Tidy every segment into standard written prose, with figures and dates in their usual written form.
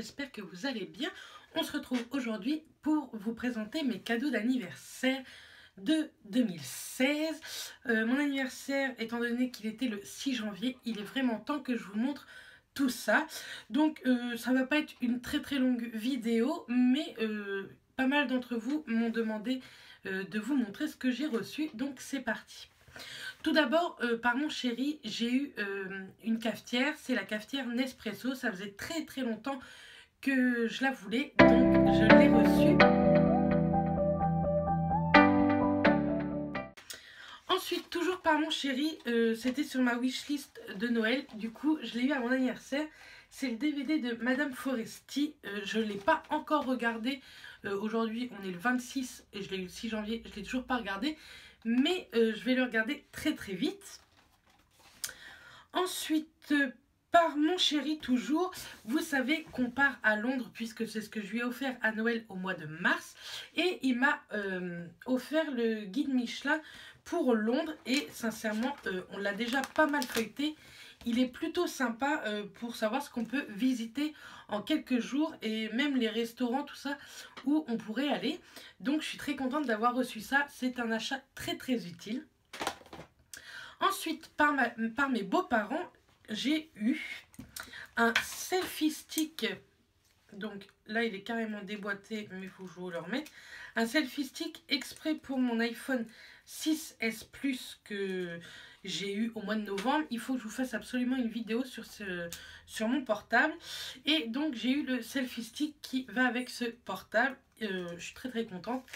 j'espère que vous allez bien. On se retrouve aujourd'hui pour vous présenter mes cadeaux d'anniversaire de 2016. Mon anniversaire, étant donné qu'il était le 6 janvier, il est vraiment temps que je vous montre tout ça. Donc ça va pas être une très longue vidéo, mais pas mal d'entre vous m'ont demandé de vous montrer ce que j'ai reçu. Donc c'est parti. Tout d'abord, par mon chéri, j'ai eu une cafetière, c'est la cafetière Nespresso. Ça faisait très longtemps que je la voulais, donc je l'ai reçue. Ensuite, toujours par mon chéri, c'était sur ma wishlist de Noël, du coup je l'ai eu à mon anniversaire. C'est le DVD de Madame Foresti, je ne l'ai pas encore regardé. Aujourd'hui on est le 26 et je l'ai eu le 6 janvier, je ne l'ai toujours pas regardé. Mais je vais le regarder très vite. Ensuite, par mon chéri toujours, vous savez qu'on part à Londres puisque c'est ce que je lui ai offert à Noël au mois de mars. Et il m'a offert le guide Michelin pour Londres et sincèrement, on l'a déjà pas mal feuilleté. Il est plutôt sympa pour savoir ce qu'on peut visiter en quelques jours et même les restaurants, tout ça, où on pourrait aller. Donc je suis très contente d'avoir reçu ça, c'est un achat très utile. Ensuite, par mes beaux-parents, j'ai eu un selfie stick. Donc là il est carrément déboîté, mais il faut que je vous le remette. Un selfie stick exprès pour mon iPhone 6S Plus que j'ai eu au mois de novembre. Il faut que je vous fasse absolument une vidéo sur mon portable. Et donc j'ai eu le selfie stick qui va avec ce portable. Je suis très contente.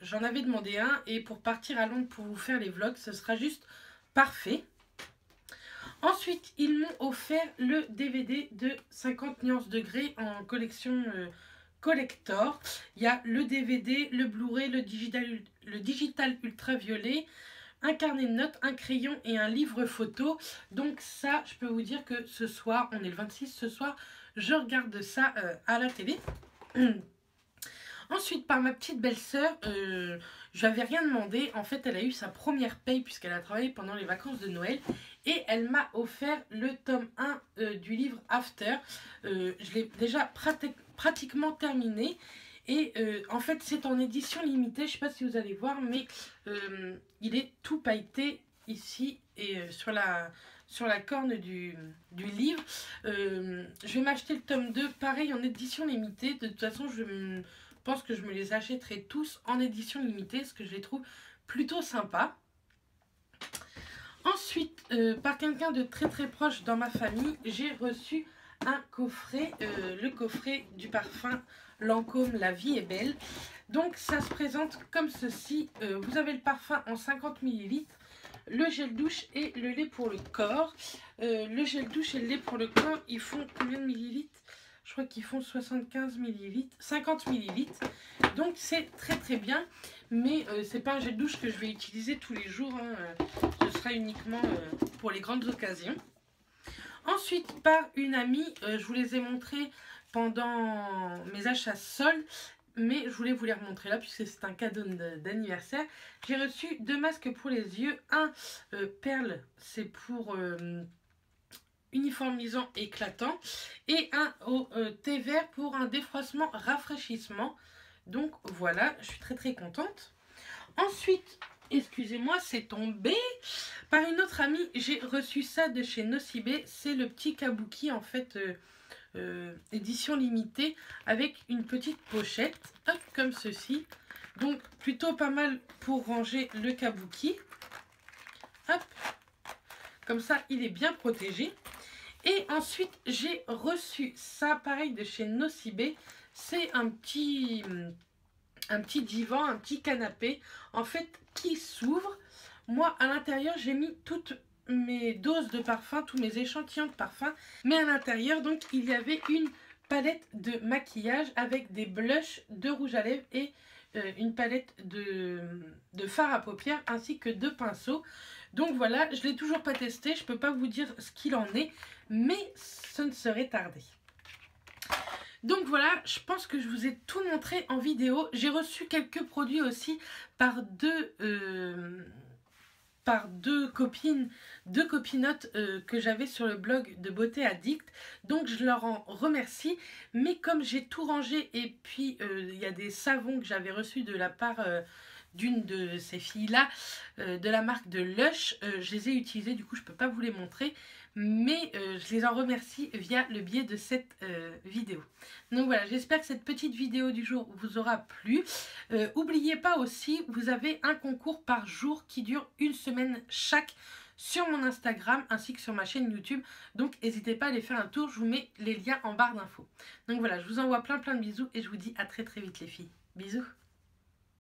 J'en avais demandé un et pour partir à Londres pour vous faire les vlogs, ce sera juste parfait. Ensuite, ils m'ont offert le DVD de 50 nuances de Grey en collection collector. Il y a le DVD, le Blu-ray, le digital ultraviolet, un carnet de notes, un crayon et un livre photo. Donc ça, je peux vous dire que ce soir, on est le 26, ce soir, je regarde ça à la télé. Ensuite, par ma petite belle-sœur, je n'avais rien demandé. En fait, elle a eu sa première paye puisqu'elle a travaillé pendant les vacances de Noël. Et elle m'a offert le tome 1 du livre After. Je l'ai déjà pratiquement terminé. Et en fait, c'est en édition limitée. Je ne sais pas si vous allez voir, mais il est tout pailleté ici et sur la corne du livre. Je vais m'acheter le tome 2, pareil, en édition limitée. De toute façon, je pense que je me les achèterai tous en édition limitée, parce que je les trouve plutôt sympas. Ensuite, par quelqu'un de très proche dans ma famille, j'ai reçu un coffret, le coffret du parfum Lancôme, La vie est belle. Donc ça se présente comme ceci, vous avez le parfum en 50 ml, le gel douche et le lait pour le corps. Le gel douche et le lait pour le corps, ils font combien de millilitres? Je crois qu'ils font 75 ml, 50 ml. Donc c'est très bien. Mais c'est pas un gel douche que je vais utiliser tous les jours. Hein. Ce sera uniquement pour les grandes occasions. Ensuite, par une amie, je vous les ai montrés pendant mes achats soldes. Mais je voulais vous les remontrer là puisque c'est un cadeau d'anniversaire. J'ai reçu deux masques pour les yeux. Un perle, c'est pour... uniformisant éclatant, et un au thé vert pour un défroissement rafraîchissement. Donc voilà, je suis très contente. Ensuite, excusez-moi, c'est tombé. Par une autre amie, j'ai reçu ça de chez Nocibé. C'est le petit kabuki en fait, édition limitée, avec une petite pochette, hop, comme ceci. Donc plutôt pas mal pour ranger le kabuki. Hop, comme ça il est bien protégé. Et ensuite, j'ai reçu ça, pareil, de chez Nocibé. C'est un petit divan, un petit canapé, en fait, qui s'ouvre. Moi, à l'intérieur, j'ai mis toutes mes doses de parfum, tous mes échantillons de parfum. Mais à l'intérieur, donc, il y avait une palette de maquillage avec des blushs, de rouge à lèvres et une palette de fard à paupières ainsi que deux pinceaux. Donc voilà, je ne l'ai toujours pas testé, je ne peux pas vous dire ce qu'il en est, mais ce ne serait tardé. Donc voilà, je pense que je vous ai tout montré en vidéo. J'ai reçu quelques produits aussi par deux par deux copinotes que j'avais sur le blog de Beauté Addict, donc je leur en remercie. Mais comme j'ai tout rangé et puis il y a des savons que j'avais reçus de la part d'une de ces filles là, de la marque de Lush, je les ai utilisés, du coup je peux pas vous les montrer, mais je les en remercie via le biais de cette vidéo. Donc voilà, j'espère que cette petite vidéo du jour vous aura plu. N'oubliez pas aussi, vous avez un concours par jour qui dure une semaine chaque sur mon Instagram ainsi que sur ma chaîne YouTube. Donc n'hésitez pas à aller faire un tour, je vous mets les liens en barre d'infos. Donc voilà, je vous envoie plein de bisous et je vous dis à très vite les filles. Bisous.